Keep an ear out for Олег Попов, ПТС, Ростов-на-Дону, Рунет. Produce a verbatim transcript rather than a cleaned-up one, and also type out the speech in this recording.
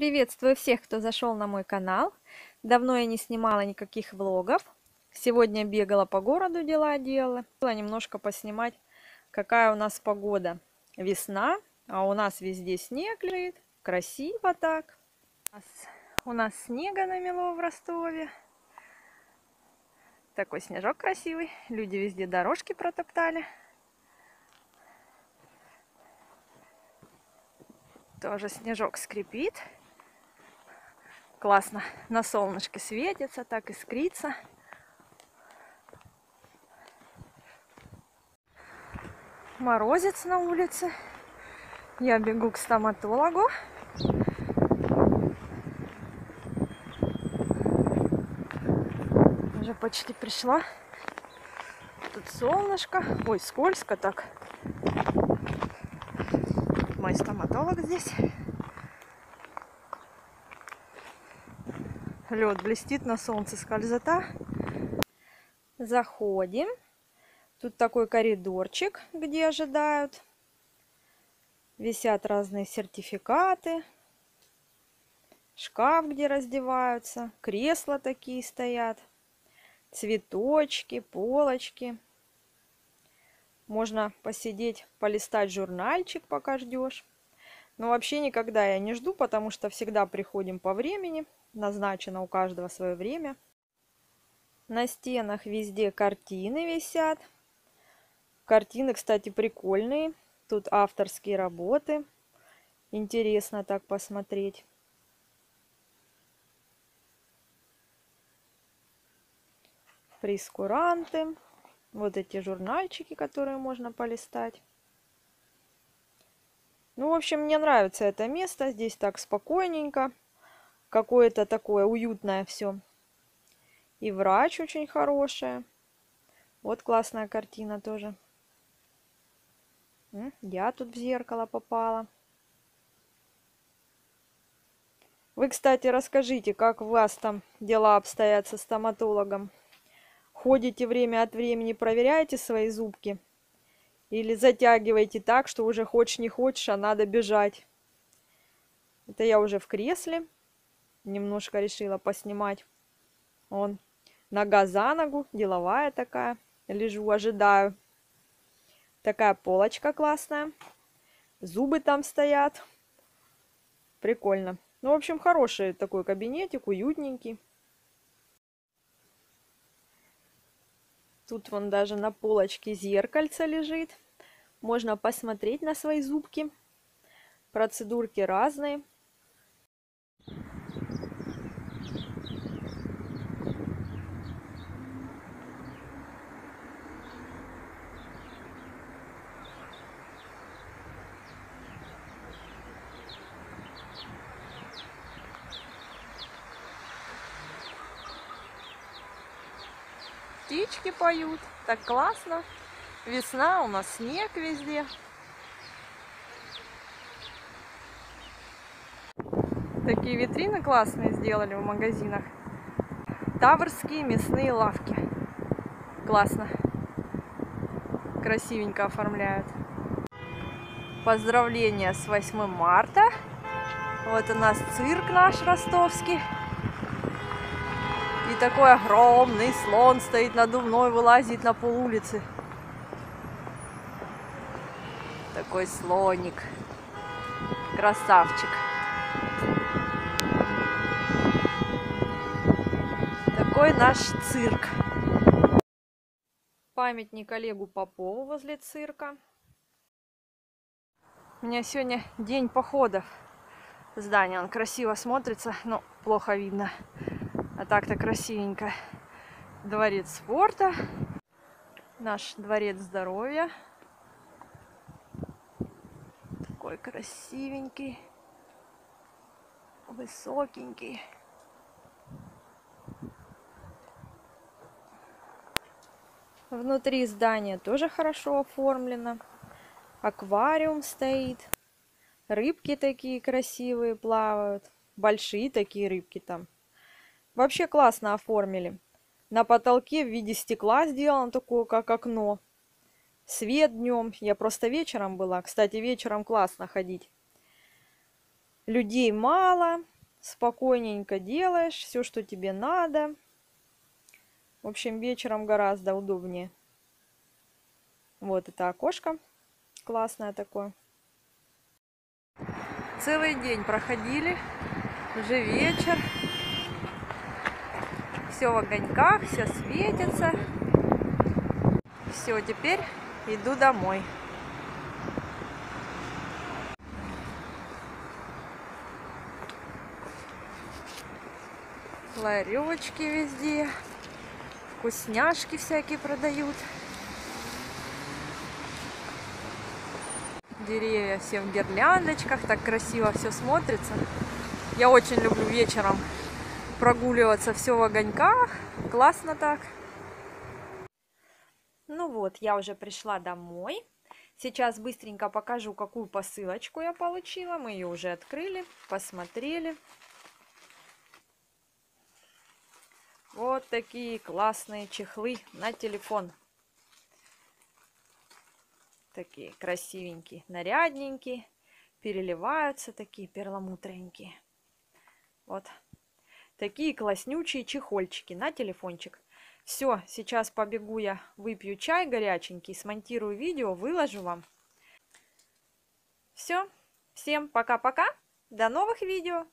Приветствую всех, кто зашел на мой канал. Давно я не снимала никаких влогов. Сегодня бегала по городу, дела делала. Хотела немножко поснимать, какая у нас погода. Весна, а у нас везде снег лежит. Красиво так. У нас снега намело в Ростове. Такой снежок красивый. Люди везде дорожки протоптали. Тоже снежок скрипит. Классно на солнышке светится, так искрится. Морозец на улице. Я бегу к стоматологу. Уже почти пришла. Тут солнышко. Ой, скользко так. Мой стоматолог здесь. Лед блестит на солнце, скользота. Заходим. Тут такой коридорчик, где ожидают. Висят разные сертификаты. Шкаф, где раздеваются. Кресла такие стоят. Цветочки, полочки. Можно посидеть, полистать журнальчик, пока ждешь. Но вообще никогда я не жду, потому что всегда приходим по времени. Назначено у каждого свое время. На стенах везде картины висят. Картины, кстати, прикольные. Тут авторские работы. Интересно так посмотреть. Прескуранты. Вот эти журнальчики, которые можно полистать. Ну, в общем, мне нравится это место. Здесь так спокойненько. Какое-то такое уютное все. И врач очень хорошая. Вот классная картина тоже. Я тут в зеркало попала. Вы, кстати, расскажите, как у вас там дела обстоят со стоматологом? Ходите время от времени, проверяете свои зубки? Или затягиваете так, что уже хочешь не хочешь, а надо бежать? Это я уже в кресле. Немножко решила поснимать. Вон, нога за ногу, деловая такая. Лежу, ожидаю. Такая полочка классная. Зубы там стоят. Прикольно. Ну, в общем, хороший такой кабинетик, уютненький. Тут вон даже на полочке зеркальце лежит. Можно посмотреть на свои зубки. Процедурки разные. Птички поют, так классно. Весна, у нас снег везде. Такие витрины классные сделали в магазинах. Таврские мясные лавки. Классно. Красивенько оформляют. Поздравления с восьмым марта. Вот у нас цирк наш ростовский. И такой огромный слон стоит надувной, вылазит на пол улицы. Такой слоник. Красавчик. Такой наш цирк. Памятник Олегу Попову возле цирка. У меня сегодня день походов. Здание, он красиво смотрится, но плохо видно. А так-то красивенько. Дворец спорта. Наш дворец здоровья. Такой красивенький. Высокенький. Внутри здания тоже хорошо оформлено. Аквариум стоит. Рыбки такие красивые плавают. Большие такие рыбки там. Вообще классно оформили. На потолке в виде стекла сделано такое, как окно. Свет днем. Я просто вечером была. Кстати, вечером классно ходить. людей мало, спокойненько делаешь все, что тебе надо. В общем, вечером гораздо удобнее. Вот это окошко классное такое. Целый день проходили, уже вечер. Все в огоньках, все светится. Все, теперь иду домой. Ларечки везде, вкусняшки всякие продают. Деревья все в гирляндочках, так красиво все смотрится. Я очень люблю вечером прогуливаться, все в огоньках, классно так. Ну вот, я уже пришла домой. Сейчас быстренько покажу, какую посылочку я получила. Мы ее уже открыли, посмотрели. Вот такие классные чехлы на телефон. Такие красивенькие, нарядненькие, переливаются такие перламутренькие. Вот такие класснючие чехольчики на телефончик. Все, сейчас побегу я, выпью чай горяченький, смонтирую видео, выложу вам. Все, всем пока-пока, до новых видео!